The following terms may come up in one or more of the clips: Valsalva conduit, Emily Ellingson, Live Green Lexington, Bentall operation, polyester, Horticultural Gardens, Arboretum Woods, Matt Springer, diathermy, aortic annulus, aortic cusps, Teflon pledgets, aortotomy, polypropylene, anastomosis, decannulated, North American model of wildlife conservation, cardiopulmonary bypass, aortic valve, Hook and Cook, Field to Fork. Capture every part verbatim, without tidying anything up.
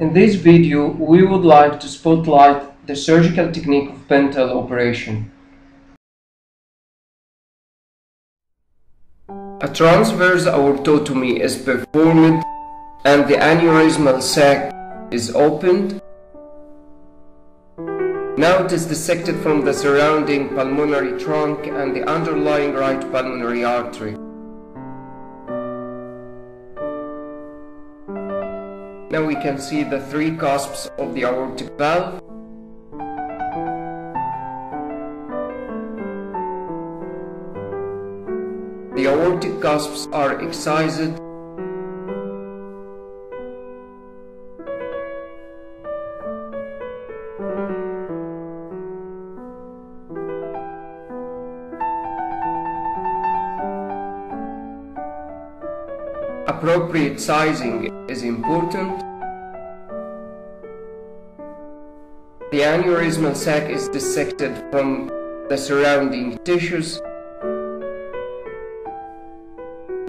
In this video, we would like to spotlight the surgical technique of Bentall operation. A transverse aortotomy is performed and the aneurysmal sac is opened. Now it is dissected from the surrounding pulmonary trunk and the underlying right pulmonary artery. Now we can see the three cusps of the aortic valve. The aortic cusps are excised. Appropriate sizing is important. The aneurysmal sac is dissected from the surrounding tissues.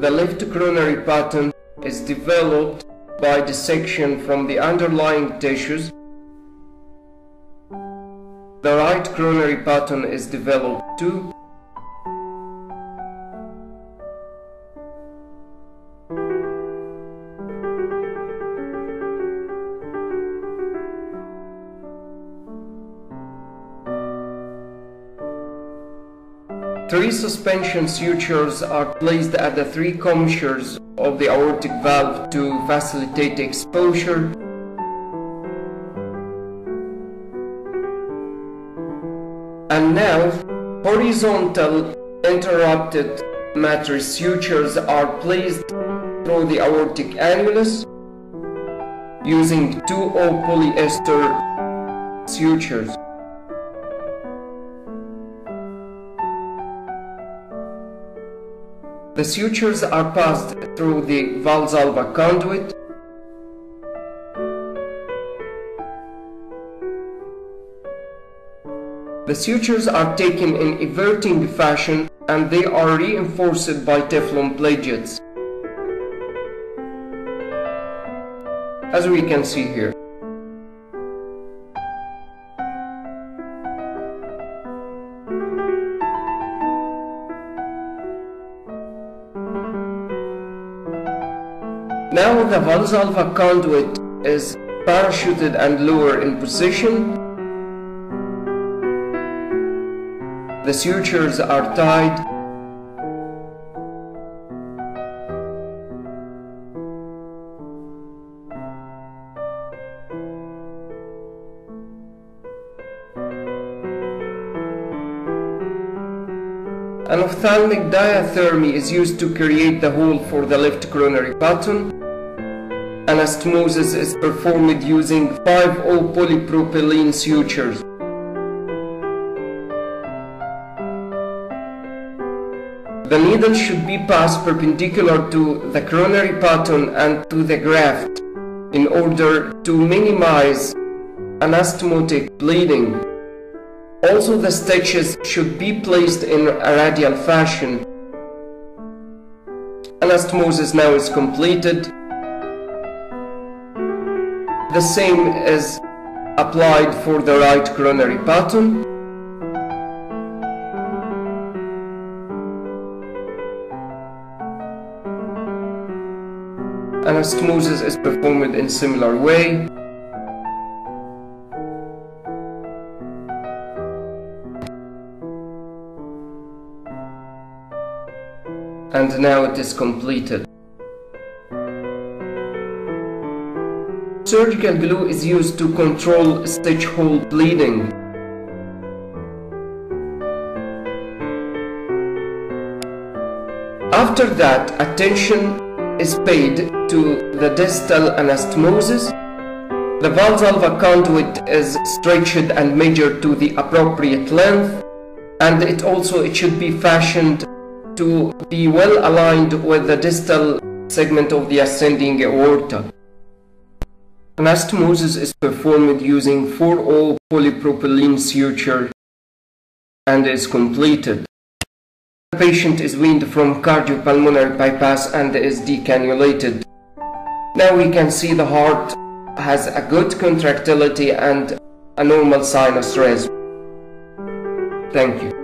The left coronary pattern is developed by dissection from the underlying tissues. The right coronary pattern is developed too. Three suspension sutures are placed at the three commissures of the aortic valve to facilitate exposure. And now, horizontal interrupted matrix sutures are placed through the aortic annulus using two polyester sutures. The sutures are passed through the Valsalva conduit. The sutures are taken in everting fashion and they are reinforced by Teflon pledgets, as we can see here. Now the Valsalva conduit is parachuted and lowered in position. The sutures are tied. An ophthalmic diathermy is used to create the hole for the left coronary pattern. Anastomosis is performed using five oh polypropylene sutures. The needle should be passed perpendicular to the coronary pattern and to the graft in order to minimize anastomotic bleeding. Also, the stitches should be placed in a radial fashion. Anastomosis now is completed. The same is applied for the right coronary pattern. Anastomosis is performed in similar way. And now it is completed. Surgical glue is used to control stitch hole bleeding. After that, attention is paid to the distal anastomosis. The Valsalva conduit is stretched and measured to the appropriate length, and it also it should be fashioned to be well aligned with the distal segment of the ascending aorta. Anastomosis is performed using four oh polypropylene suture and is completed. The patient is weaned from cardiopulmonary bypass and is decannulated. Now we can see the heart has a good contractility and a normal sinus raise. Thank you.